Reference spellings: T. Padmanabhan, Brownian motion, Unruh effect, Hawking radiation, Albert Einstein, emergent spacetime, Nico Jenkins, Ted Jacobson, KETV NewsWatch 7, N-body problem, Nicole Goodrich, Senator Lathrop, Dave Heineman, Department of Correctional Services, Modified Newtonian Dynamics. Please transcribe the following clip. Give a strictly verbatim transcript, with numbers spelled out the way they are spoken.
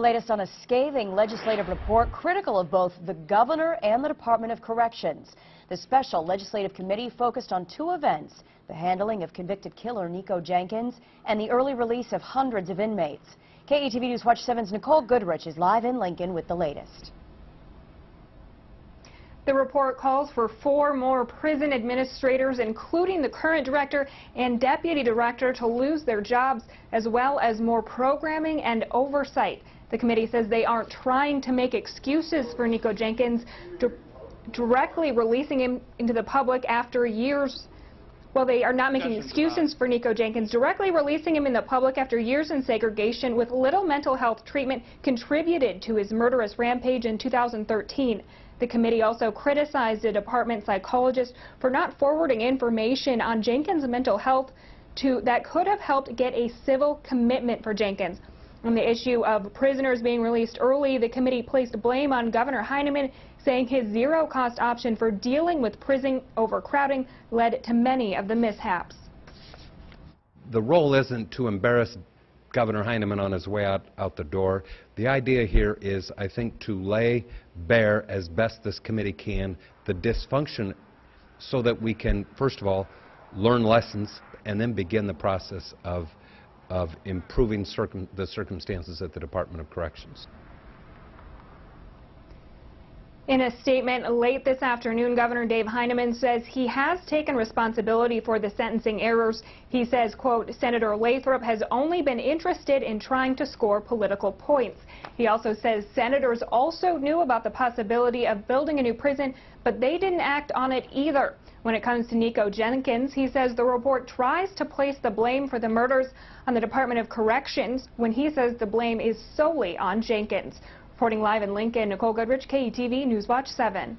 The latest on a scathing legislative report critical of both the governor and the Department of Corrections. The special legislative committee focused on two events, the handling of convicted killer Nico Jenkins and the early release of hundreds of inmates. K E T V News Watch seven's Nicole Goodrich is live in Lincoln with the latest. The report calls for four more prison administrators, including the current director and deputy director, to lose their jobs, as well as more programming and oversight. The committee says they aren't trying to make excuses for Nico Jenkins, directly releasing him into the public after years. Well, they are not making excuses for Nico Jenkins, directly releasing him in the public after years in segregation with little mental health treatment contributed to his murderous rampage in two thousand thirteen. The committee also criticized a department psychologist for not forwarding information on Jenkins' mental health to, that could have helped get a civil commitment for Jenkins. On the issue of prisoners being released early, the committee placed blame on Governor Heineman, saying his zero-cost option for dealing with prison overcrowding led to many of the mishaps. The role isn't to embarrass Governor Heineman on his way out, out the door. The idea here is, I think, to lay bare as best this committee can the dysfunction so that we can, first of all, learn lessons and then begin the process of, of improving circum the circumstances at the Department of Corrections. In a statement late this afternoon, Governor Dave Heineman says he has taken responsibility for the sentencing errors. He says, quote, Senator Lathrop has only been interested in trying to score political points. He also says senators also knew about the possibility of building a new prison, but they didn't act on it either. When it comes to Nico Jenkins, he says the report tries to place the blame for the murders on the Department of Corrections when he says the blame is solely on Jenkins. Reporting live in Lincoln, Nicole Goodrich, K E T V News Watch seven.